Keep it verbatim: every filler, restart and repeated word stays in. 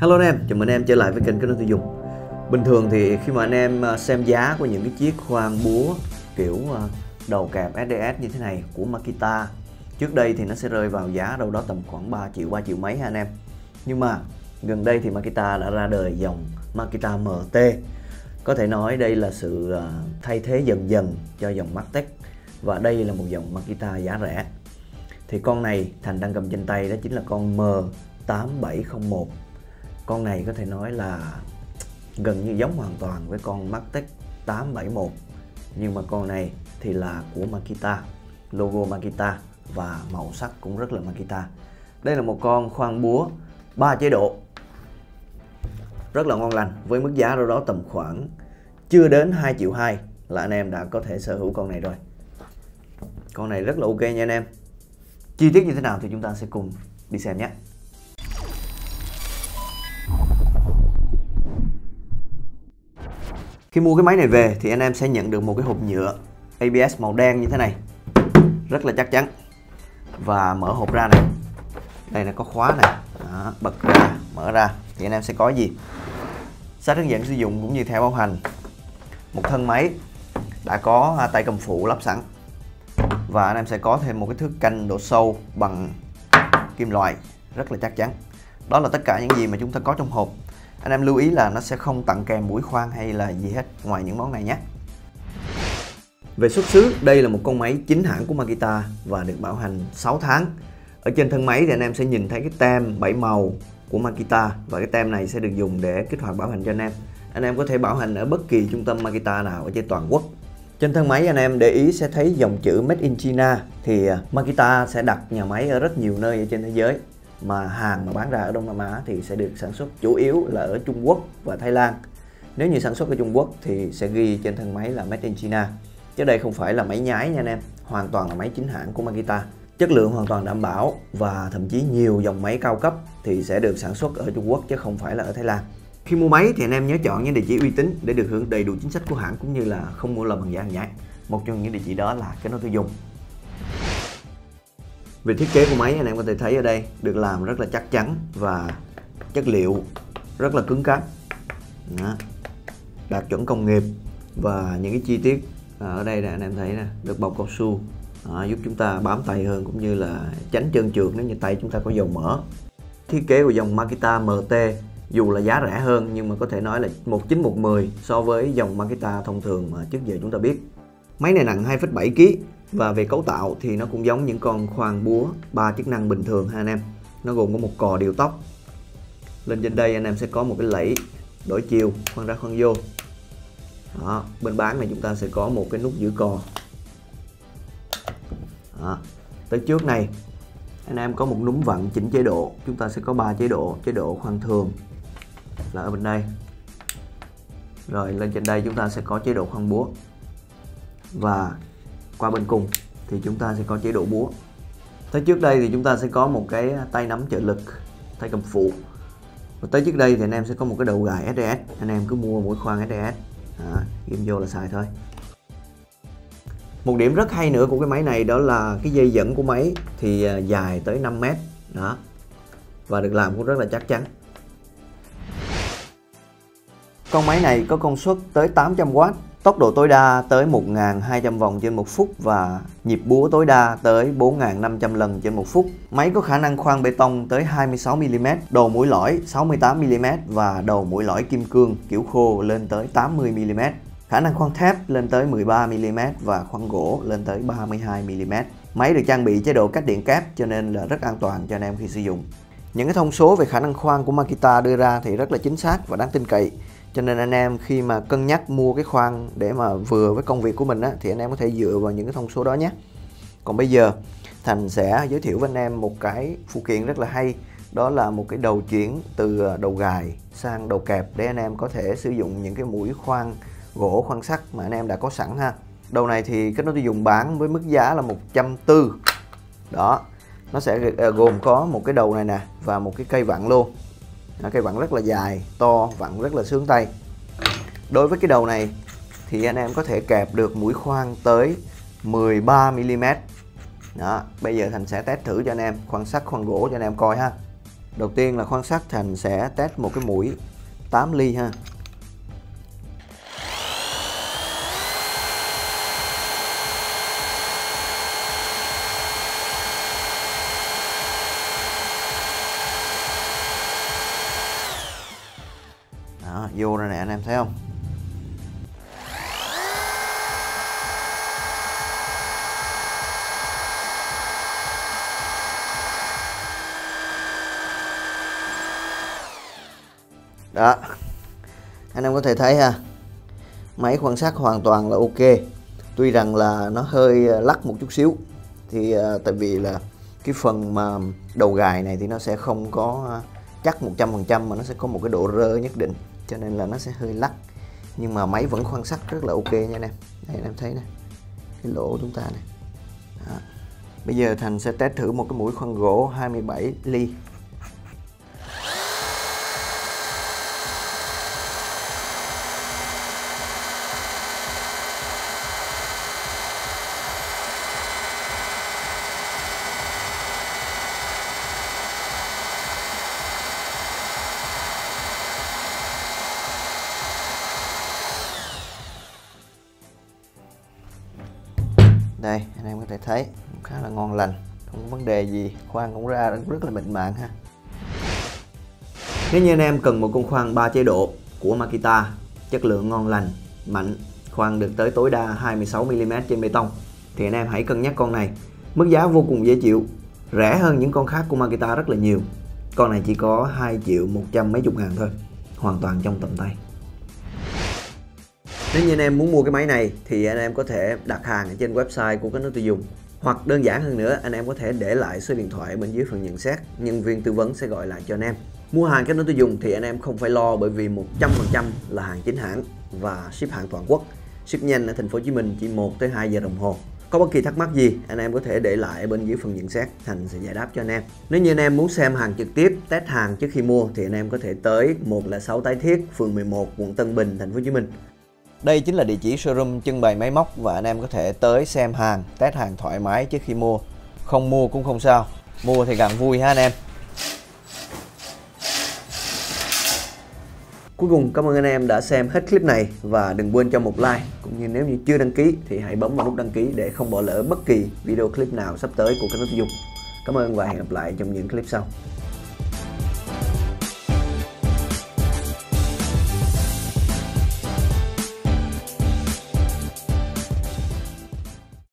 Hello anh em, chào mừng anh em trở lại với kênh Kết Nối Tiêu Dùng. Bình thường thì khi mà anh em xem giá của những cái chiếc khoan búa kiểu đầu cạp ét đê ét như thế này của Makita, trước đây thì nó sẽ rơi vào giá đâu đó tầm khoảng ba triệu, ba triệu mấy ha anh em. Nhưng mà gần đây thì Makita đã ra đời dòng Makita em tê. Có thể nói đây là sự thay thế dần dần cho dòng Maktec, và đây là một dòng Makita giá rẻ. Thì con này Thành đang cầm trên tay đó chính là con M tám bảy không một. Con này có thể nói là gần như giống hoàn toàn với con Maktec tám bảy mốt, nhưng mà con này thì là của Makita, logo Makita và màu sắc cũng rất là Makita. Đây là một con khoan búa ba chế độ rất là ngon lành, với mức giá đâu đó tầm khoảng chưa đến hai triệu hai là anh em đã có thể sở hữu con này rồi. Con này rất là ok nha anh em. Chi tiết như thế nào thì chúng ta sẽ cùng đi xem nhé. Khi mua cái máy này về thì anh em sẽ nhận được một cái hộp nhựa a bê ét màu đen như thế này, rất là chắc chắn. Và mở hộp ra này, đây là có khóa này. Đó, bật ra, mở ra thì anh em sẽ có gì? Sách hướng dẫn sử dụng cũng như theo bảo hành. Một thân máy đã có tay cầm phụ lắp sẵn, và anh em sẽ có thêm một cái thước canh độ sâu bằng kim loại rất là chắc chắn. Đó là tất cả những gì mà chúng ta có trong hộp. Anh em lưu ý là nó sẽ không tặng kèm mũi khoan hay là gì hết ngoài những món này nhé. Về xuất xứ, đây là một con máy chính hãng của Makita và được bảo hành sáu tháng. Ở trên thân máy thì anh em sẽ nhìn thấy cái tem bảy màu của Makita, và cái tem này sẽ được dùng để kích hoạt bảo hành cho anh em. Anh em có thể bảo hành ở bất kỳ trung tâm Makita nào ở trên toàn quốc. Trên thân máy anh em để ý sẽ thấy dòng chữ Made in China, thì Makita sẽ đặt nhà máy ở rất nhiều nơi ở trên thế giới. Mà hàng mà bán ra ở Đông Nam Á thì sẽ được sản xuất chủ yếu là ở Trung Quốc và Thái Lan. Nếu như sản xuất ở Trung Quốc thì sẽ ghi trên thân máy là Made in China, chứ đây không phải là máy nhái nha anh em, hoàn toàn là máy chính hãng của Makita. Chất lượng hoàn toàn đảm bảo, và thậm chí nhiều dòng máy cao cấp thì sẽ được sản xuất ở Trung Quốc chứ không phải là ở Thái Lan. Khi mua máy thì anh em nhớ chọn những địa chỉ uy tín để được hưởng đầy đủ chính sách của hãng, cũng như là không mua lầm hàng giả hàng nhái. Một trong những địa chỉ đó là Kết Nối Tiêu Dùng. Về thiết kế của máy, anh em có thể thấy ở đây được làm rất là chắc chắn và chất liệu rất là cứng cáp, đạt chuẩn công nghiệp. Và những cái chi tiết ở đây là anh em thấy nè, được bọc cao su giúp chúng ta bám tay hơn, cũng như là tránh trơn trượt nếu như tay chúng ta có dầu mỡ. Thiết kế của dòng Makita em tê dù là giá rẻ hơn, nhưng mà có thể nói là một chín một mười so với dòng Makita thông thường mà trước giờ chúng ta biết. Máy này nặng hai phẩy bảy ki lô gam. Và về cấu tạo thì nó cũng giống những con khoan búa ba chức năng bình thường ha anh em. Nó gồm có một cò điều tốc. Lên trên đây anh em sẽ có một cái lẫy đổi chiều, khoan ra khoan vô. Đó, bên bán này chúng ta sẽ có một cái nút giữ cò. Đó, tới trước này anh em có một núm vặn chỉnh chế độ. Chúng ta sẽ có ba chế độ, chế độ khoan thường là ở bên đây. Rồi lên trên đây chúng ta sẽ có chế độ khoan búa. Và qua bên cùng thì chúng ta sẽ có chế độ búa. Tới trước đây thì chúng ta sẽ có một cái tay nắm trợ lực, tay cầm phụ. Và tới trước đây thì anh em sẽ có một cái đầu gài ét đê ét. Anh em cứ mua mỗi khoan ét đê ét, à, ghim vô là xài thôi. Một điểm rất hay nữa của cái máy này đó là cái dây dẫn của máy thì dài tới năm mét. Đó, và được làm cũng rất là chắc chắn. Con máy này có công suất tới tám trăm oát. Tốc độ tối đa tới một nghìn hai trăm vòng trên một phút, và nhịp búa tối đa tới bốn nghìn năm trăm lần trên một phút. Máy có khả năng khoan bê tông tới hai mươi sáu mi li mét, đầu mũi lõi sáu mươi tám mi li mét và đầu mũi lõi kim cương kiểu khô lên tới tám mươi mi li mét. Khả năng khoan thép lên tới mười ba mi li mét và khoan gỗ lên tới ba mươi hai mi li mét. Máy được trang bị chế độ cách điện kép cho nên là rất an toàn cho anh em khi sử dụng. Những cái thông số về khả năng khoan của Makita đưa ra thì rất là chính xác và đáng tin cậy. Cho nên anh em khi mà cân nhắc mua cái khoan để mà vừa với công việc của mình á, thì anh em có thể dựa vào những cái thông số đó nhé. Còn bây giờ Thành sẽ giới thiệu với anh em một cái phụ kiện rất là hay. Đó là một cái đầu chuyển từ đầu gài sang đầu kẹp, để anh em có thể sử dụng những cái mũi khoan gỗ, khoan sắt mà anh em đã có sẵn ha. Đầu này thì Kết Nối Tiêu Dùng bán với mức giá là một trăm bốn mươi. Đó, nó sẽ gồm có một cái đầu này nè và một cái cây vặn luôn. Cây vặn rất là dài, to, vặn rất là sướng tay. Đối với cái đầu này thì anh em có thể kẹp được mũi khoan tới mười ba mi li mét. Đó, bây giờ Thành sẽ test thử cho anh em khoan sắt, khoan gỗ cho anh em coi ha. Đầu tiên là khoan sắt, Thành sẽ test một cái muỗng tám ly ha. Đó, vô ra nè, anh em thấy không? Đó, anh em có thể thấy ha, máy quan sát hoàn toàn là ok. Tuy rằng là nó hơi lắc một chút xíu, thì tại vì là cái phần mà đầu gài này thì nó sẽ không có chắc một trăm phần trăm, mà nó sẽ có một cái độ rơ nhất định, cho nên là nó sẽ hơi lắc. Nhưng mà máy vẫn quan sát rất là ok nha anh em. Đây anh em thấy nè, cái lỗ chúng ta này. Đó. Bây giờ Thành sẽ test thử một cái mũi khoan gỗ hai mươi bảy ly. Đây anh em có thể thấy khá là ngon lành, không có vấn đề gì, khoan cũng ra rất là mịn màng ha. Nếu như anh em cần một con khoan ba chế độ của Makita, chất lượng ngon lành, mạnh, khoan được tới tối đa hai mươi sáu mi li mét trên bê tông, thì anh em hãy cân nhắc con này. Mức giá vô cùng dễ chịu, rẻ hơn những con khác của Makita rất là nhiều. Con này chỉ có hai triệu một trăm mấy chục ngàn thôi, hoàn toàn trong tầm tay. Nếu như anh em muốn mua cái máy này thì anh em có thể đặt hàng ở trên website của Kết Nối Tiêu Dùng, hoặc đơn giản hơn nữa, anh em có thể để lại số điện thoại bên dưới phần nhận xét, nhân viên tư vấn sẽ gọi lại cho anh em. Mua hàng Kết Nối Tiêu Dùng thì anh em không phải lo, bởi vì một trăm phần trăm là hàng chính hãng và ship hàng toàn quốc. Ship nhanh ở thành phố Hồ Chí Minh chỉ một tới hai giờ đồng hồ. Có bất kỳ thắc mắc gì, anh em có thể để lại bên dưới phần nhận xét, Thành sẽ giải đáp cho anh em. Nếu như anh em muốn xem hàng trực tiếp, test hàng trước khi mua thì anh em có thể tới một không sáu Tái Thiết, phường mười một, quận Tân Bình, thành phố Hồ Chí Minh. Đây chính là địa chỉ showroom trưng bày máy móc, và anh em có thể tới xem hàng, test hàng thoải mái trước khi mua. Không mua cũng không sao, mua thì càng vui ha anh em. Cuối cùng cảm ơn anh em đã xem hết clip này, và đừng quên cho một like, cũng như nếu như chưa đăng ký thì hãy bấm vào nút đăng ký để không bỏ lỡ bất kỳ video clip nào sắp tới của Kết Nối Tiêu Dùng. Cảm ơn và hẹn gặp lại trong những clip sau.